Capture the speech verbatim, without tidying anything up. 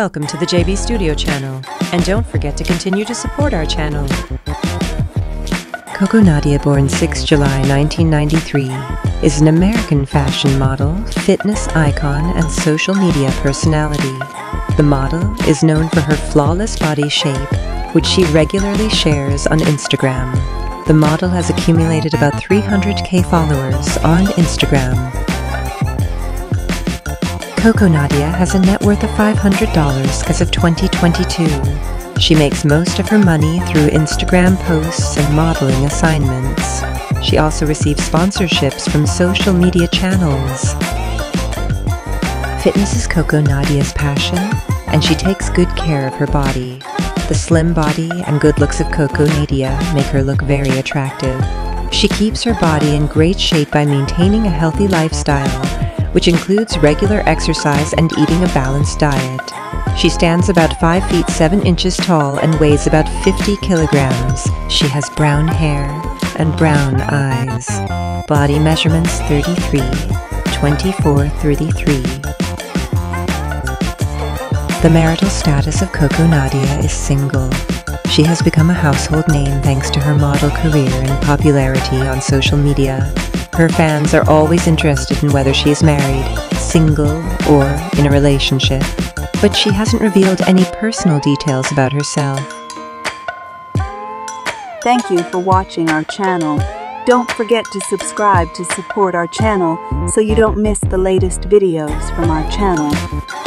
Welcome to the J B Studio Channel, and don't forget to continue to support our channel. Coco Nadia, born the sixth of July nineteen ninety-three, is an American fashion model, fitness icon, and social media personality. The model is known for her flawless body shape, which she regularly shares on Instagram. The model has accumulated about three hundred K followers on Instagram. Coco Nadia has a net worth of five hundred dollars as of twenty twenty-two. She makes most of her money through Instagram posts and modeling assignments. She also receives sponsorships from social media channels. Fitness is Coco Nadia's passion, and she takes good care of her body. The slim body and good looks of Coco Nadia make her look very attractive. She keeps her body in great shape by maintaining a healthy lifestyle, which includes regular exercise and eating a balanced diet. She stands about five feet seven inches tall and weighs about fifty kilograms. She has brown hair and brown eyes. Body measurements thirty-three, twenty-four, thirty-three. The marital status of Coco Nadia is single. She has become a household name thanks to her model career and popularity on social media. Her fans are always interested in whether she is married, single, or in a relationship, but she hasn't revealed any personal details about herself. Thank you for watching our channel. Don't forget to subscribe to support our channel so you don't miss the latest videos from our channel.